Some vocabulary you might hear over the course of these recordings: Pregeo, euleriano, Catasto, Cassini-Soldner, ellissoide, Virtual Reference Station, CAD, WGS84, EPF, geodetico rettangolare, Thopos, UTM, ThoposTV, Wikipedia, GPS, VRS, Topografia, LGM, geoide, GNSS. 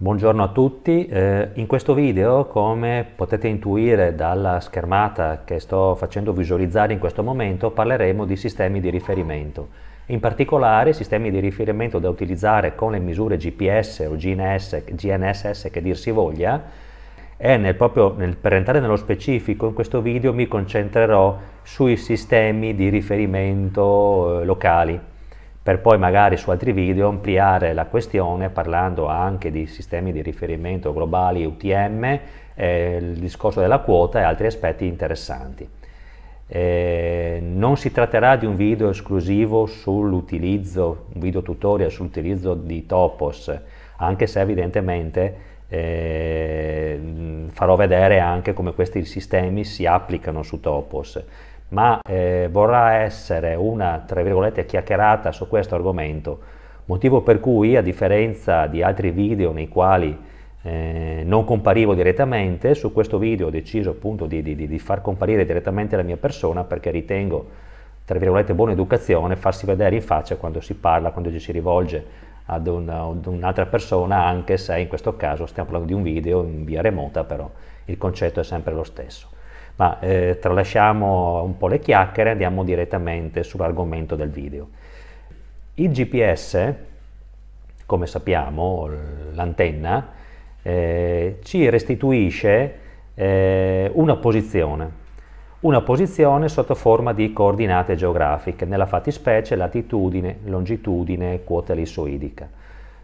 Buongiorno a tutti, in questo video, come potete intuire dalla schermata che sto facendo visualizzare in questo momento, parleremo di sistemi di riferimento, in particolare sistemi di riferimento da utilizzare con le misure GPS o GNSS che dir si voglia, e per entrare nello specifico in questo video mi concentrerò sui sistemi di riferimento locali, per poi magari su altri video ampliare la questione parlando anche di sistemi di riferimento globali, UTM, il discorso della quota e altri aspetti interessanti. Non si tratterà di un video esclusivo sull'utilizzo, un video tutorial sull'utilizzo di Thopos, anche se evidentemente farò vedere anche come questi sistemi si applicano su Thopos. Ma vorrà essere una, tra virgolette, chiacchierata su questo argomento, motivo per cui, a differenza di altri video nei quali non comparivo direttamente, su questo video ho deciso appunto di far comparire direttamente la mia persona, perché ritengo, tra virgolette, buona educazione farsi vedere in faccia quando si parla, quando ci si rivolge ad un'altra persona, anche se in questo caso stiamo parlando di un video in via remota, però il concetto è sempre lo stesso. Ma tralasciamo un po' le chiacchiere e andiamo direttamente sull'argomento del video. Il GPS, come sappiamo, l'antenna, ci restituisce una posizione sotto forma di coordinate geografiche, nella fattispecie latitudine, longitudine, quota ellissoidica.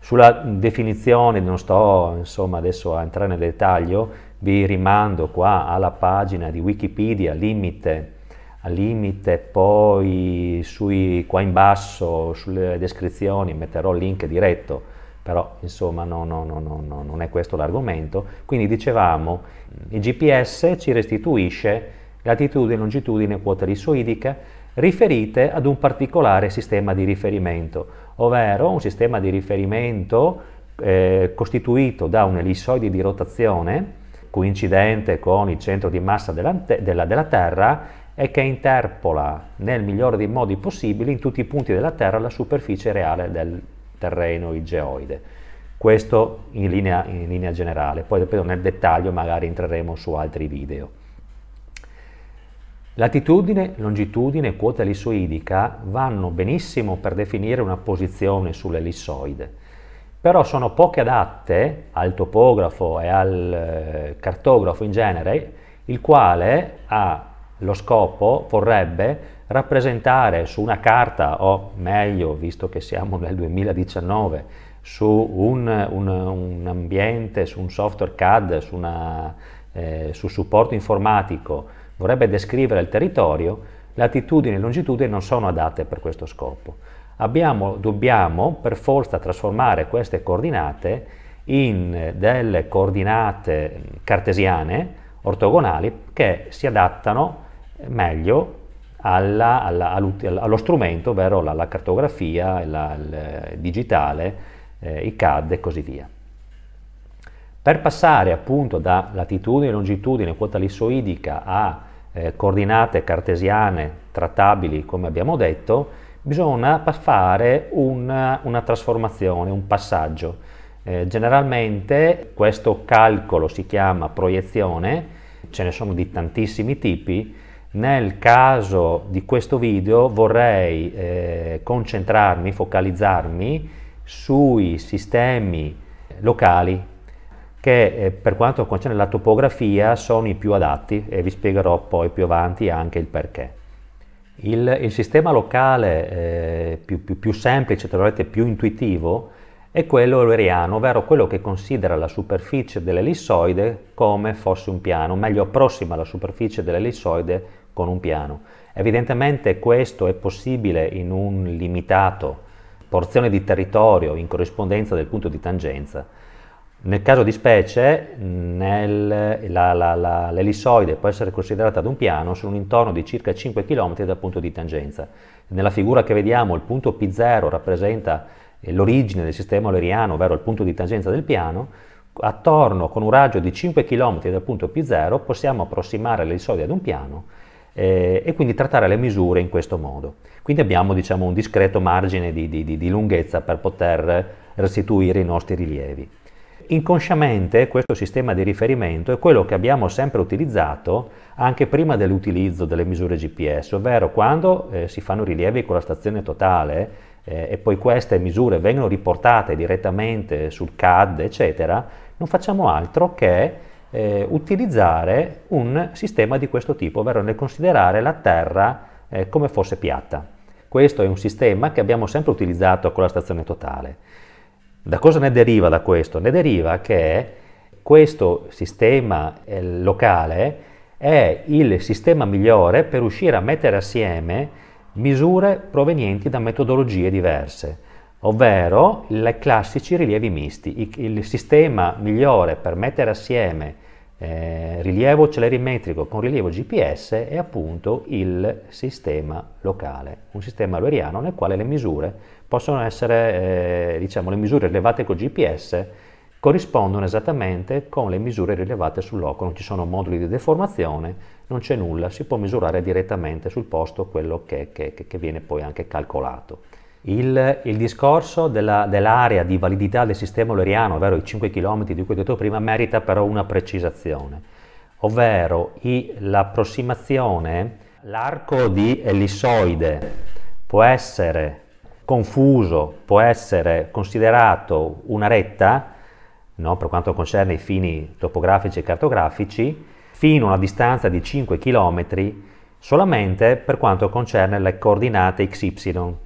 Sulla definizione non sto insomma adesso a entrare nel dettaglio, vi rimando qua alla pagina di Wikipedia, al limite poi qua in basso sulle descrizioni metterò il link diretto, però insomma non è questo l'argomento. Quindi dicevamo, il GPS ci restituisce latitudine, longitudine, quota ellissoidica riferite ad un particolare sistema di riferimento, ovvero un sistema di riferimento costituito da un ellissoide di rotazione coincidente con il centro di massa della Terra e che interpola nel migliore dei modi possibili in tutti i punti della Terra la superficie reale del terreno, il geoide. Questo in linea generale, poi nel dettaglio magari entreremo su altri video. Latitudine, longitudine e quota ellissoidica vanno benissimo per definire una posizione sull'ellissoide, però sono poche adatte al topografo e al cartografo in genere, il quale ha lo scopo, vorrebbe rappresentare su una carta, o meglio, visto che siamo nel 2019, su un ambiente, su un software CAD, su supporto informatico, vorrebbe descrivere il territorio, latitudine e longitudine non sono adatte per questo scopo. Dobbiamo per forza trasformare queste coordinate in delle coordinate cartesiane, ortogonali, che si adattano meglio allo strumento, ovvero la cartografia, il digitale, i CAD e così via. Per passare appunto da latitudine, longitudine, quota ellissoidica a coordinate cartesiane trattabili, come abbiamo detto, bisogna fare una trasformazione, un passaggio. Generalmente questo calcolo si chiama proiezione, ce ne sono di tantissimi tipi. Nel caso di questo video vorrei focalizzarmi sui sistemi locali che per quanto concerne la topografia sono i più adatti, e vi spiegherò poi più avanti anche il perché. Il sistema locale più semplice, tra virgolette più intuitivo, è quello euleriano, ovvero quello che considera la superficie dell'ellissoide come fosse un piano, o meglio approssima la superficie dell'ellissoide con un piano. Evidentemente questo è possibile in un limitato porzione di territorio in corrispondenza del punto di tangenza. Nel caso di specie, l'ellissoide può essere considerata ad un piano su un intorno di circa 5 km dal punto di tangenza. Nella figura che vediamo il punto P0 rappresenta l'origine del sistema euleriano, ovvero il punto di tangenza del piano. Attorno, con un raggio di 5 km dal punto P0, possiamo approssimare l'ellissoide ad un piano e quindi trattare le misure in questo modo. Quindi abbiamo, diciamo, un discreto margine di lunghezza per poter restituire i nostri rilievi. inconsciamente questo sistema di riferimento è quello che abbiamo sempre utilizzato anche prima dell'utilizzo delle misure GPS, ovvero quando si fanno rilievi con la stazione totale e poi queste misure vengono riportate direttamente sul CAD, eccetera, non facciamo altro che utilizzare un sistema di questo tipo, ovvero nel considerare la Terra come fosse piatta. Questo è un sistema che abbiamo sempre utilizzato con la stazione totale. Da cosa ne deriva da questo? Ne deriva che questo sistema locale è il sistema migliore per riuscire a mettere assieme misure provenienti da metodologie diverse, ovvero i classici rilievi misti. Il sistema migliore per mettere assieme rilievo celerimetrico con rilievo GPS è appunto il sistema locale, un sistema euleriano nel quale le misure possono essere, le misure rilevate con GPS corrispondono esattamente con le misure rilevate sul loco, non ci sono moduli di deformazione, non c'è nulla, si può misurare direttamente sul posto quello che viene poi anche calcolato. Il discorso dell'area di validità del sistema euleriano, ovvero i 5 km di cui ho detto prima, merita però una precisazione, ovvero l'approssimazione, l'arco di ellissoide può essere confuso, può essere considerato una retta, no, per quanto concerne i fini topografici e cartografici, fino a una distanza di 5 km solamente per quanto concerne le coordinate XY.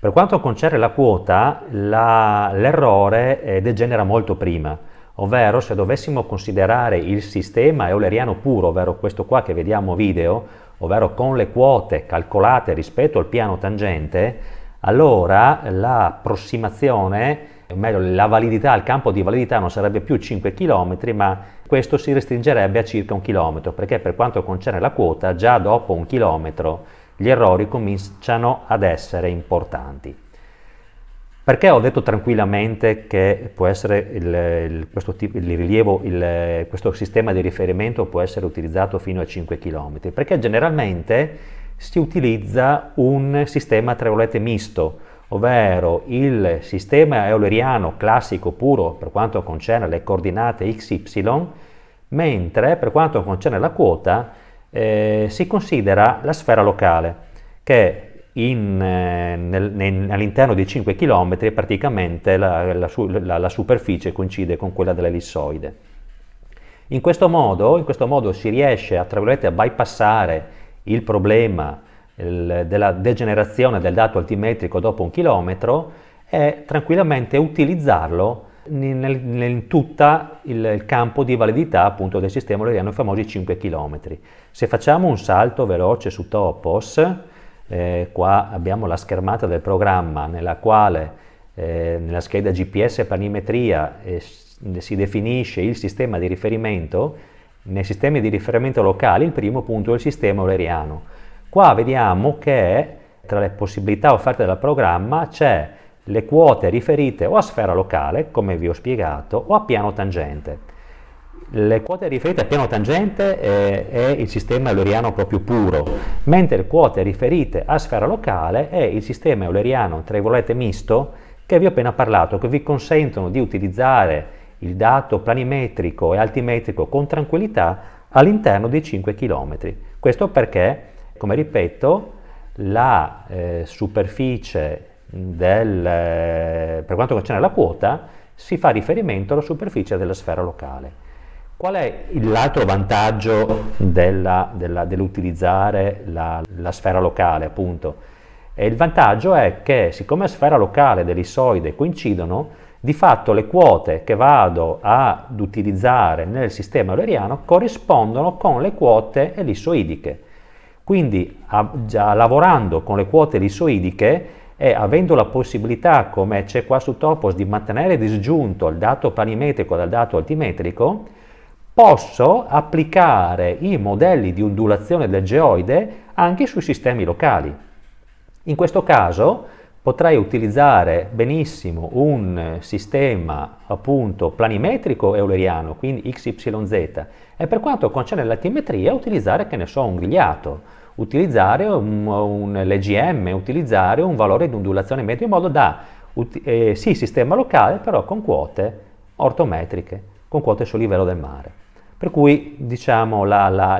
Per quanto concerne la quota, l'errore degenera molto prima, ovvero se dovessimo considerare il sistema euleriano puro, ovvero questo qua che vediamo a video, ovvero con le quote calcolate rispetto al piano tangente, allora l'approssimazione, o meglio la validità, il campo di validità non sarebbe più 5 km, ma questo si restringerebbe a circa 1 chilometro, perché per quanto concerne la quota, già dopo 1 chilometro, gli errori cominciano ad essere importanti. Perché ho detto tranquillamente che può essere questo sistema di riferimento può essere utilizzato fino a 5 km? Perché generalmente si utilizza un sistema tra virgolette misto, ovvero il sistema euleriano classico puro per quanto concerne le coordinate XY, mentre per quanto concerne la quota si considera la sfera locale che all'interno di 5 km praticamente la superficie coincide con quella dell'ellissoide. In questo modo si riesce a bypassare il problema della degenerazione del dato altimetrico dopo 1 chilometro e tranquillamente utilizzarlo in tutto il campo di validità appunto del sistema euleriano, i famosi 5 km. Se facciamo un salto veloce su Thopos, qua abbiamo la schermata del programma nella quale nella scheda GPS planimetria si definisce il sistema di riferimento. Nei sistemi di riferimento locali il primo punto è il sistema euleriano. Qua vediamo che tra le possibilità offerte dal programma c'è le quote riferite o a sfera locale, come vi ho spiegato, o a piano tangente. Le quote riferite a piano tangente è il sistema euleriano proprio puro, mentre le quote riferite a sfera locale è il sistema euleriano tra virgolette misto che vi ho appena parlato, che vi consentono di utilizzare il dato planimetrico e altimetrico con tranquillità all'interno dei 5 km. Questo perché, come ripeto, la superficie per quanto concerne la quota si fa riferimento alla superficie della sfera locale. Qual è l'altro vantaggio dell'utilizzare la sfera locale appunto? E il vantaggio è che siccome sfera locale ed ellissoide coincidono, di fatto le quote che vado ad utilizzare nel sistema euleriano corrispondono con le quote ellissoidiche. Quindi già lavorando con le quote ellissoidiche e avendo la possibilità, come c'è qua su Thopos, di mantenere disgiunto il dato planimetrico dal dato altimetrico, posso applicare i modelli di ondulazione del geoide anche sui sistemi locali. In questo caso potrei utilizzare benissimo un sistema appunto planimetrico euleriano, quindi XYZ, e per quanto concerne l'altimetria utilizzare, che ne so, un grigliato, utilizzare un LGM, utilizzare un valore di ondulazione medio, in modo da sì sistema locale però con quote ortometriche con quote sul livello del mare. Per cui diciamo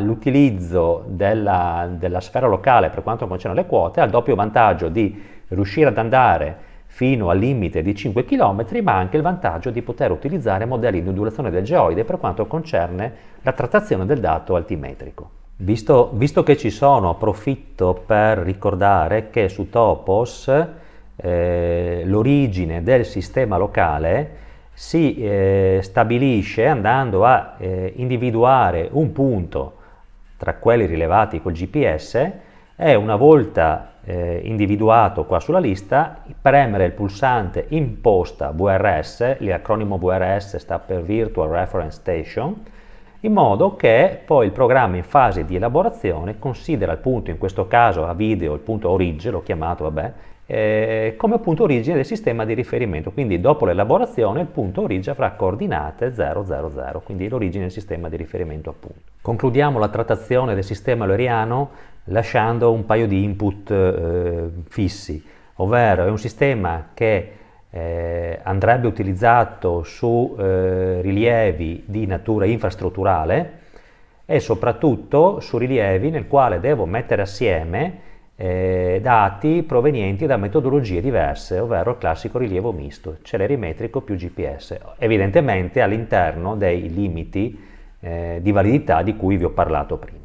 l'utilizzo della sfera locale per quanto concerne le quote ha il doppio vantaggio di riuscire ad andare fino al limite di 5 km, ma anche il vantaggio di poter utilizzare modelli di ondulazione del geoide per quanto concerne la trattazione del dato altimetrico. Visto che ci sono, approfitto per ricordare che su Thopos l'origine del sistema locale si stabilisce andando a individuare un punto tra quelli rilevati col GPS e, una volta individuato qua sulla lista, premere il pulsante imposta VRS, l'acronimo VRS sta per Virtual Reference Station, in modo che poi il programma in fase di elaborazione considera il punto, in questo caso a video il punto origine, l'ho chiamato, vabbè, come punto origine del sistema di riferimento, quindi dopo l'elaborazione il punto origine avrà coordinate 000, quindi l'origine del sistema di riferimento appunto. Concludiamo la trattazione del sistema euleriano lasciando un paio di input fissi, ovvero è un sistema che andrebbe utilizzato su rilievi di natura infrastrutturale e soprattutto su rilievi nel quale devo mettere assieme dati provenienti da metodologie diverse, ovvero il classico rilievo misto, celerimetrico più GPS, evidentemente all'interno dei limiti di validità di cui vi ho parlato prima.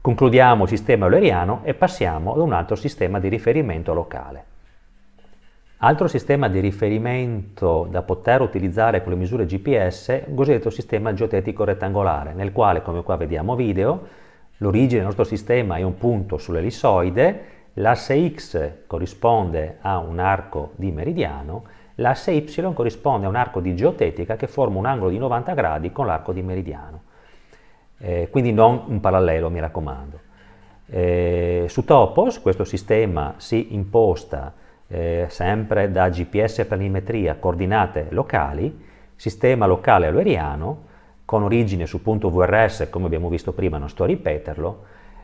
Concludiamo il sistema euleriano e passiamo ad un altro sistema di riferimento locale. Altro sistema di riferimento da poter utilizzare con le misure GPS è il cosiddetto sistema geodetico rettangolare, nel quale, come qua vediamo video, l'origine del nostro sistema è un punto sull'ellissoide, l'asse X corrisponde a un arco di meridiano, l'asse Y corrisponde a un arco di geotetica che forma un angolo di 90 gradi con l'arco di meridiano. Quindi non un parallelo, mi raccomando. Su Thopos questo sistema si imposta sempre da GPS e planimetria, coordinate locali, sistema locale euleriano con origine sul punto VRS, come abbiamo visto prima, non sto a ripeterlo,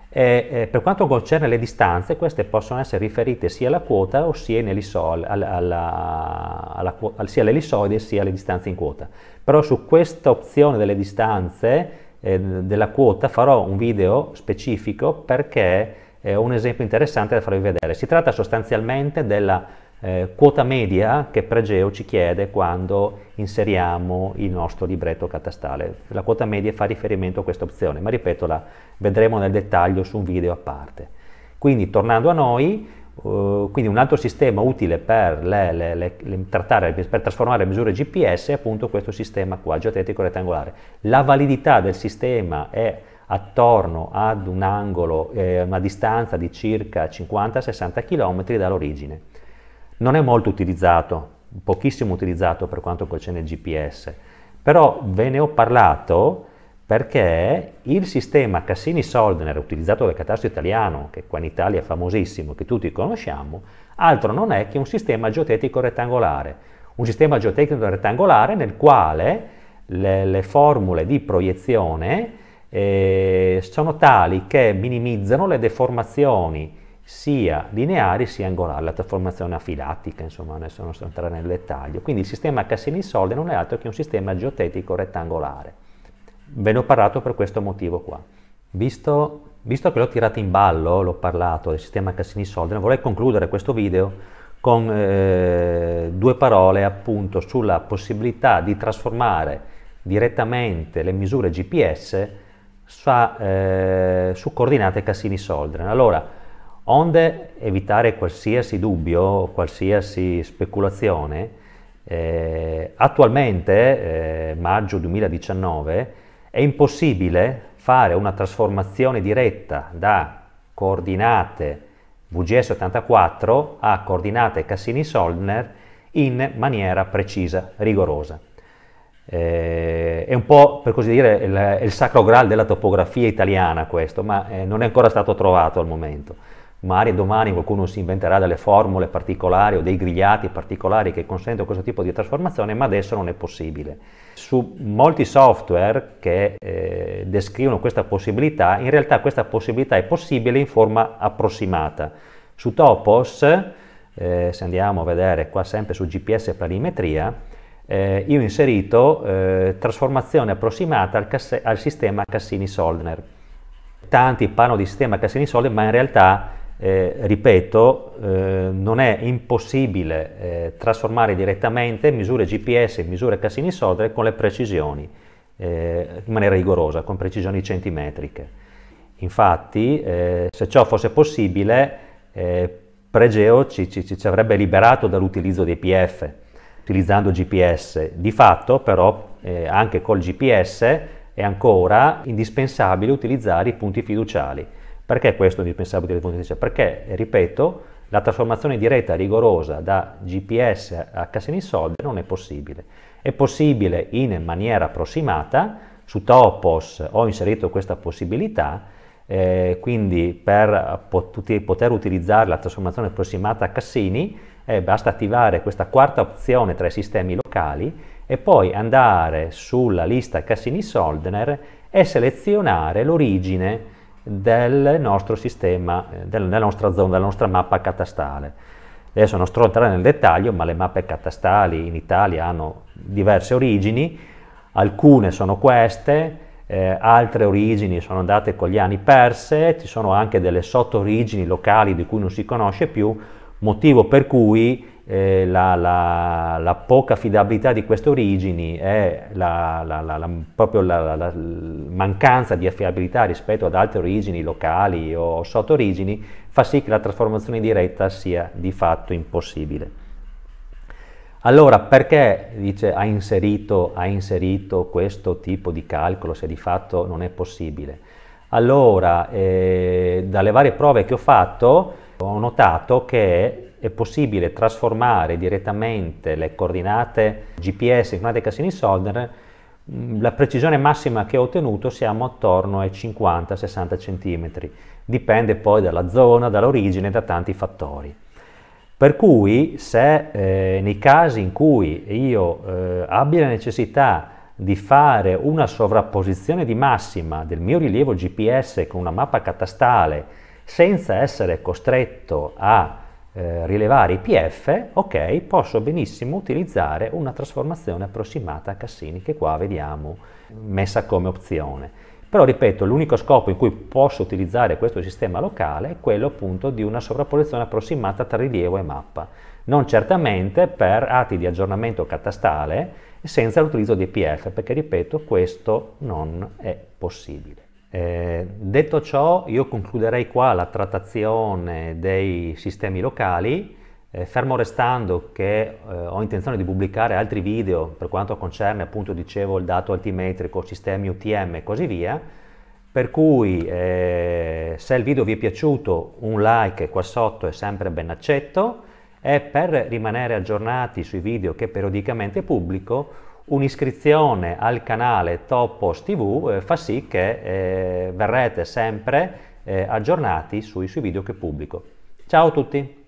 e per quanto concerne le distanze, queste possono essere riferite sia alla quota sia all'ellissoide sia alle distanze in quota. Però su questa opzione delle distanze della quota farò un video specifico perché un esempio interessante da farvi vedere. Si tratta sostanzialmente della quota media che Pregeo ci chiede quando inseriamo il nostro libretto catastale. La quota media fa riferimento a questa opzione, ma ripeto, la vedremo nel dettaglio su un video a parte. Quindi tornando a noi, quindi un altro sistema utile per trasformare le misure GPS è appunto questo sistema qua, geodetico rettangolare. La validità del sistema è attorno ad un angolo, una distanza di circa 50-60 km dall'origine. Non è molto utilizzato, pochissimo utilizzato per quanto concerne il GPS, però ve ne ho parlato perché il sistema Cassini-Soldner utilizzato dal Catasto italiano, che qua in Italia è famosissimo, che tutti conosciamo, altro non è che un sistema geotetico rettangolare. Un sistema geotetico rettangolare nel quale le formule di proiezione sono tali che minimizzano le deformazioni sia lineari sia angolari, la deformazione afilattica, insomma, adesso non sto entrando nel dettaglio. Quindi il sistema Cassini-Soldner non è altro che un sistema geotetico rettangolare. Ve ne ho parlato per questo motivo qua. Visto che l'ho tirato in ballo, l'ho parlato del sistema Cassini-Soldner, vorrei concludere questo video con due parole appunto sulla possibilità di trasformare direttamente le misure GPS su coordinate Cassini-Soldner. Allora, onde evitare qualsiasi dubbio, qualsiasi speculazione, attualmente, maggio 2019, è impossibile fare una trasformazione diretta da coordinate WGS84 a coordinate Cassini-Soldner in maniera precisa, rigorosa. È un po', per così dire, il sacro graal della topografia italiana questo, ma non è ancora stato trovato al momento. Magari domani qualcuno si inventerà delle formule particolari o dei grigliati particolari che consentono questo tipo di trasformazione, ma adesso non è possibile. Su molti software che descrivono questa possibilità, in realtà questa possibilità è possibile in forma approssimata. Su Thopos, se andiamo a vedere qua sempre su GPS e planimetria, io ho inserito trasformazione approssimata al sistema Cassini-Soldner. Tanti parlano di sistema Cassini-Soldner, ma in realtà, ripeto, non è impossibile trasformare direttamente misure GPS e misure Cassini-Soldner con le precisioni, in maniera rigorosa, con precisioni centimetriche. Infatti, se ciò fosse possibile, Pregeo ci avrebbe liberato dall'utilizzo di EPF, utilizzando GPS. Di fatto, però, anche col GPS è ancora indispensabile utilizzare i punti fiduciali. Perché questo è indispensabile utilizzare i punti fiduciali? Perché, ripeto, la trasformazione diretta rigorosa da GPS a Cassini-Soldner non è possibile. È possibile in maniera approssimata, su Thopos ho inserito questa possibilità, quindi per poter utilizzare la trasformazione approssimata a Cassini basta attivare questa quarta opzione tra i sistemi locali e poi andare sulla lista Cassini-Soldner e selezionare l'origine del nostro sistema, della nostra zona, della nostra mappa catastale. Adesso non sto entrando nel dettaglio, ma le mappe catastali in Italia hanno diverse origini, alcune sono queste, altre origini sono andate con gli anni perse, ci sono anche delle sottorigini locali di cui non si conosce più, motivo per cui la poca affidabilità di queste origini e proprio la mancanza di affidabilità rispetto ad altre origini locali o sottorigini fa sì che la trasformazione diretta sia di fatto impossibile. Allora, perché dice, ha inserito questo tipo di calcolo se di fatto non è possibile? Allora, dalle varie prove che ho fatto ho notato che è possibile trasformare direttamente le coordinate GPS in coordinate Cassini-Soldner. La precisione massima che ho ottenuto siamo attorno ai 50-60 cm, dipende poi dalla zona, dall'origine, da tanti fattori. Per cui se nei casi in cui io abbia la necessità di fare una sovrapposizione di massima del mio rilievo GPS con una mappa catastale senza essere costretto a rilevare i PF, ok, posso benissimo utilizzare una trasformazione approssimata a Cassini che qua vediamo messa come opzione. Però ripeto, l'unico scopo in cui posso utilizzare questo sistema locale è quello appunto di una sovrapposizione approssimata tra rilievo e mappa, non certamente per atti di aggiornamento catastale senza l'utilizzo di EPF, perché ripeto, questo non è possibile. Detto ciò, io concluderei qua la trattazione dei sistemi locali, fermo restando che ho intenzione di pubblicare altri video per quanto concerne, appunto, dicevo, il dato altimetrico, sistemi UTM e così via, per cui se il video vi è piaciuto un like qua sotto è sempre ben accetto e per rimanere aggiornati sui video che periodicamente pubblico un'iscrizione al canale ThoposTV fa sì che verrete sempre aggiornati sui video che pubblico. Ciao a tutti!